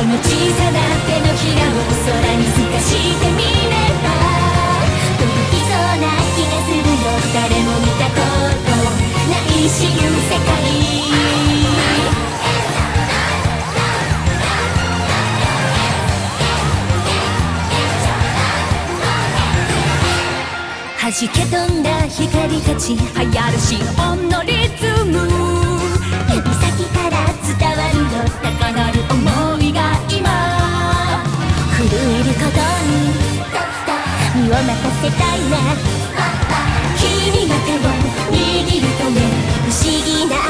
はじけ飛んだ光たち流行る心音のリズム、指先から伝わるよ高鳴る想いが今震える鼓動に身を任せたいな。君が手を握るとね不思議な「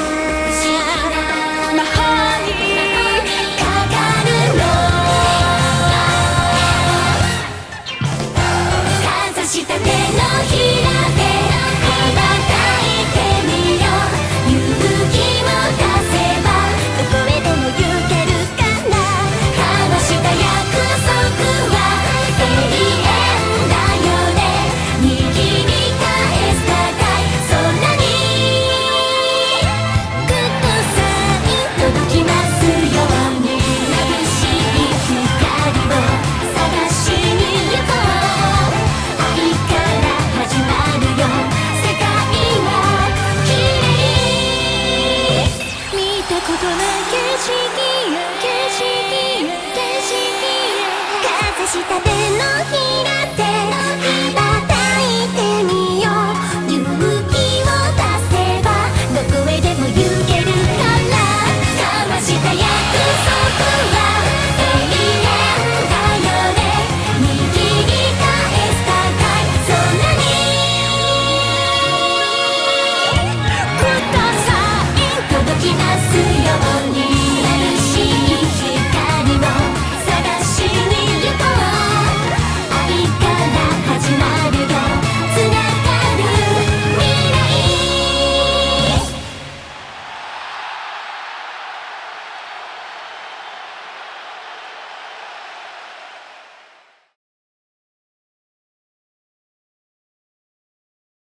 きなす」